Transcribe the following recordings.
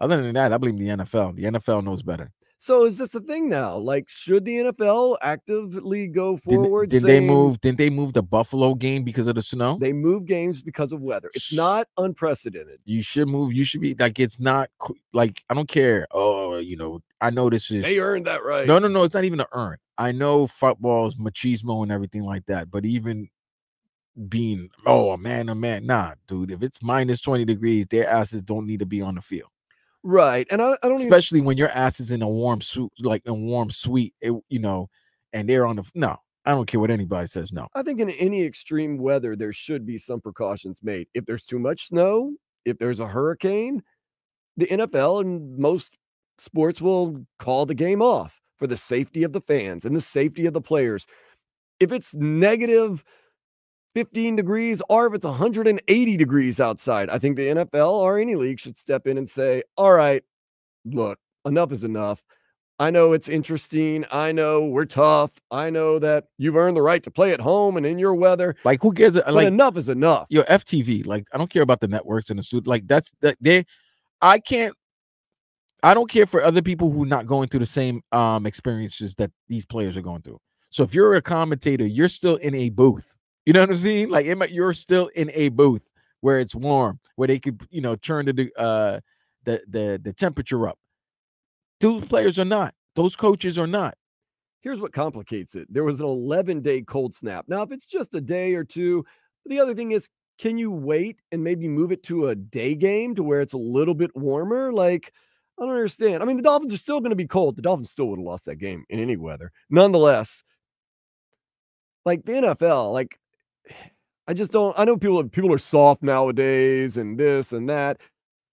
Other than that, I believe the NFL. The NFL knows better. So is this a thing now? Like, should the NFL actively go forward? Didn't they move the Buffalo game because of the snow? They move games because of weather. It's not unprecedented. You should move. You should be like, it's not like, I don't care. Oh, you know, I know this is. They earned that right. No, no, no. It's not even an earn. I know football's machismo and everything like that, but even being, oh, a man, nah, dude. If it's minus 20 degrees, their asses don't need to be on the field. Right, and I don't especially even... when your ass is in a warm suit, like a warm suite, you know, and they're on the no. I don't care what anybody says. No, I think in any extreme weather there should be some precautions made. If there's too much snow, if there's a hurricane, the NFL and most sports will call the game off for the safety of the fans and the safety of the players. If it's negative 15 degrees, or if it's 180 degrees outside, I think the NFL or any league should step in and say, all right, look, enough is enough. I know it's interesting. I know we're tough. I know that you've earned the right to play at home and in your weather. Like, who cares? Like, enough is enough. Yo, FTV, like, I don't care about the networks and the studio. Like, that's that they, I can't, I don't care for other people who are not going through the same experiences that these players are going through. So if you're a commentator, you're still in a booth. You know what I'm saying? Like, you're still in a booth where it's warm, where they could, you know, turn the temperature up. Those players are not. Those coaches are not. Here's what complicates it. There was an 11-day cold snap. Now, if it's just a day or two, the other thing is, can you wait and maybe move it to a day game to where it's a little bit warmer? Like, I don't understand. I mean, the Dolphins are still going to be cold. The Dolphins still would have lost that game in any weather. Nonetheless, like, the NFL, like, I just don't, I know people are soft nowadays and this and that,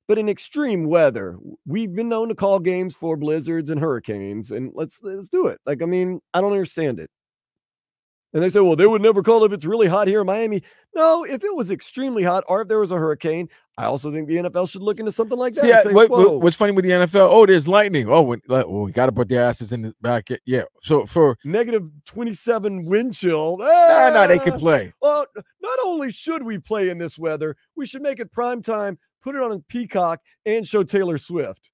but in extreme weather, we've been known to call games for blizzards and hurricanes, and let's do it. Like, I mean, I don't understand it. And they say, well, they would never call if it's really hot here in Miami. No, if it was extremely hot or if there was a hurricane, I also think the NFL should look into something like that. See, think, what's funny with the NFL? Oh, there's lightning. Oh, we got to put their asses in the back. Yeah. So for negative 27 wind chill, nah, they can play. Well, not only should we play in this weather, we should make it prime time, put it on Peacock, and show Taylor Swift.